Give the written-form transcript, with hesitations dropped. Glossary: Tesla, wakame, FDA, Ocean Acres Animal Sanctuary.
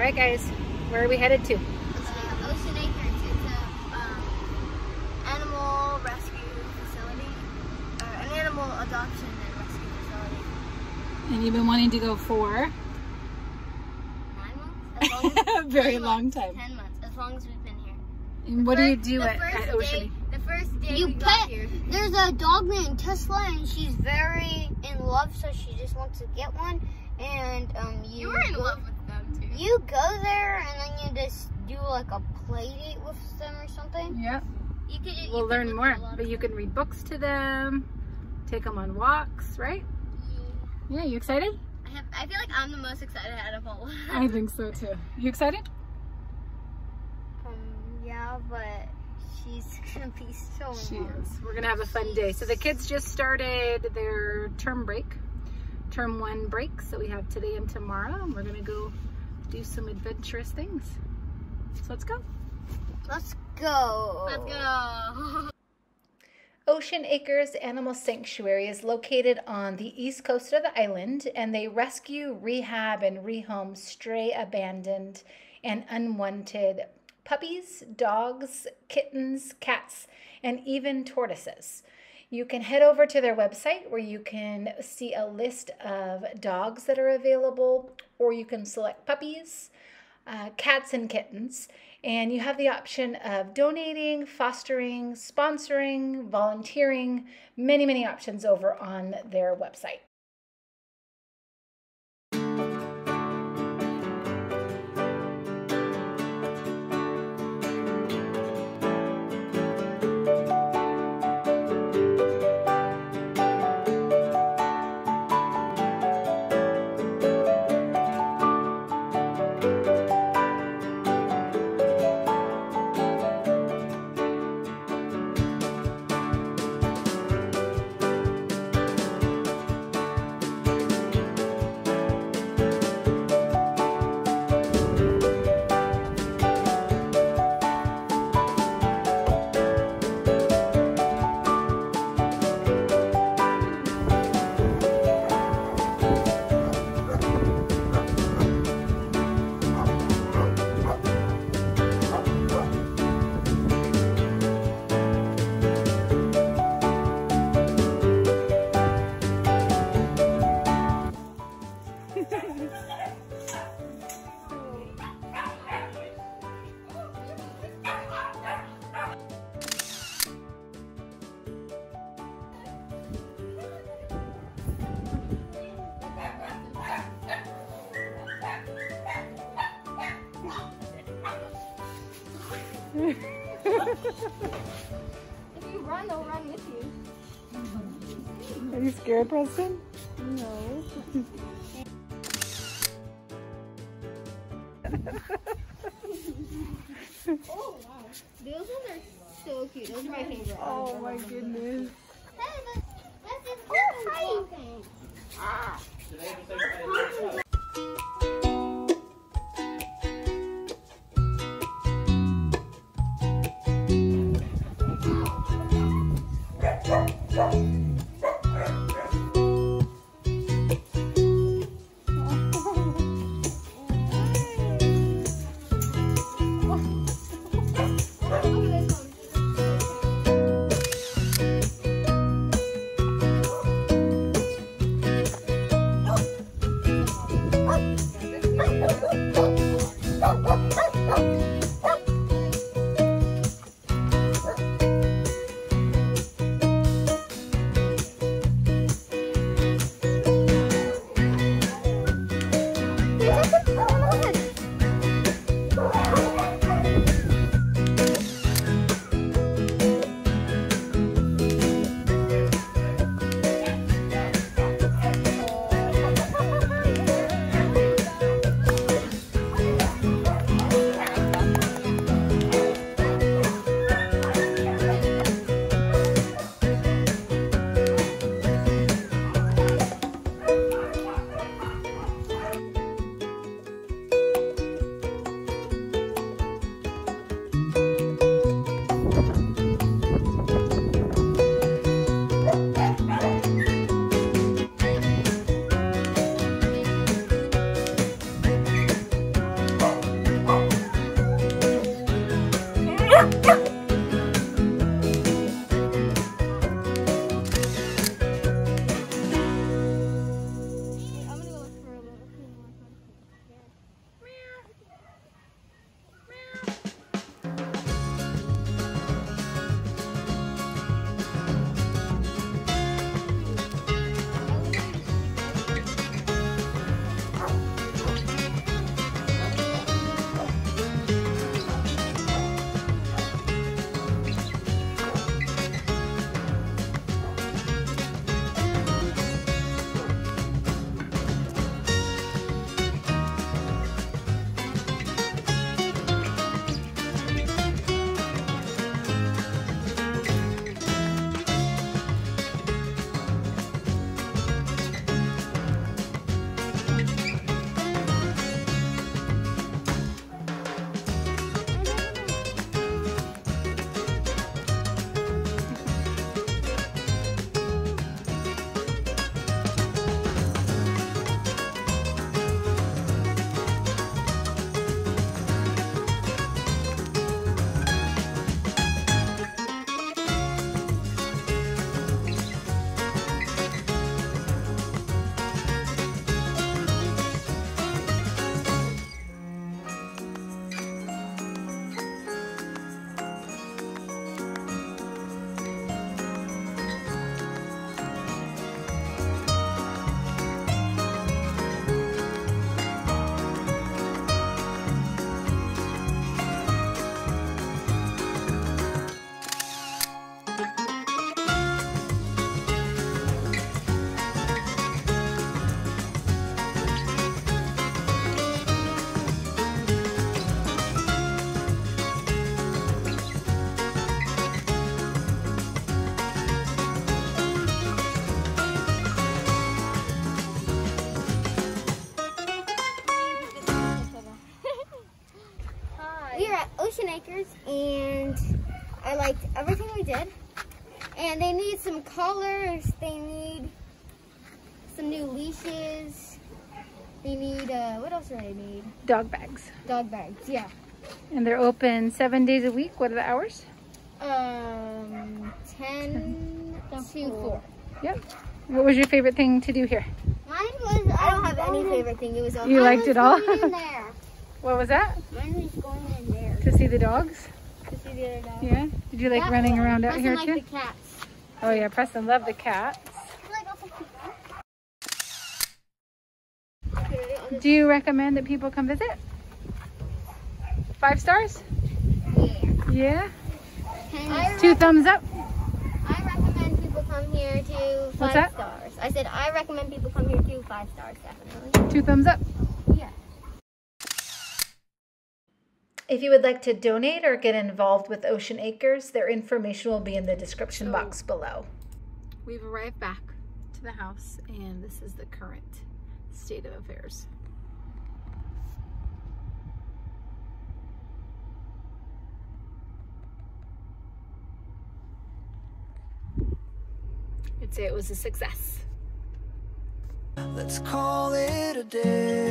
Alright guys, where are we headed to? Ocean Acres. It's a animal rescue facility, or an animal adoption and rescue facility. And you've been wanting to go for? 9 months? As long as Very long time. 10 months, as long as we've been here. And what do you do at Ocean? The first day we got here. There's a dog named Tesla, and she's very in love, so she just wants to get one. And you were in love with them too. You go there, and then you just do like a play date with them or something. Yep. We'll learn more, but you can read books to them, take them on walks, right? Yeah. Yeah. You excited? I feel like I'm the most excited out of all. I think so too. You excited? Yeah, but. She's going to be so nervous. We're going to have a fun day. So the kids just started their term break, term one break. So we have today and tomorrow, and we're going to go do some adventurous things. So let's go. Let's go. Let's go. Ocean Acres Animal Sanctuary is located on the east coast of the island, and they rescue, rehab, and rehome stray, abandoned, and unwanted puppies, dogs, kittens, cats, and even tortoises. You can head over to their website where you can see a list of dogs that are available, or you can select puppies, cats, and kittens. And you have the option of donating, fostering, sponsoring, volunteering, many, many options over on their website. If you run, they'll run with you. Are you scared, Preston? No. Oh, wow. Those ones are so cute. Those are my favorite. Oh, my goodness. That is Acres, and I liked everything we did. And they need some collars, they need some new leashes, they need, what else do they need? Dog bags. Dog bags, yeah. And they're open 7 days a week. What are the hours? 10 to 4. Yep. What was your favorite thing to do here? Mine was, I don't have any favorite thing. It was all. You liked it all? In there. What was that? Mine was going in there. To see the dogs? To see the other dogs. Yeah? Did you like that running around out here too? I like the cats. Oh yeah, Preston loved the cats. Do you recommend that people come visit? 5 stars? Yeah? Yeah? 2 thumbs up? I recommend people come here to 5 stars. I said I recommend people come here to 5 stars, definitely. 2 thumbs up? Yeah. If you would like to donate or get involved with Ocean Acres, their information will be in the description box below. We've arrived back to the house, and this is the current state of affairs. I'd say it was a success. Let's call it a day.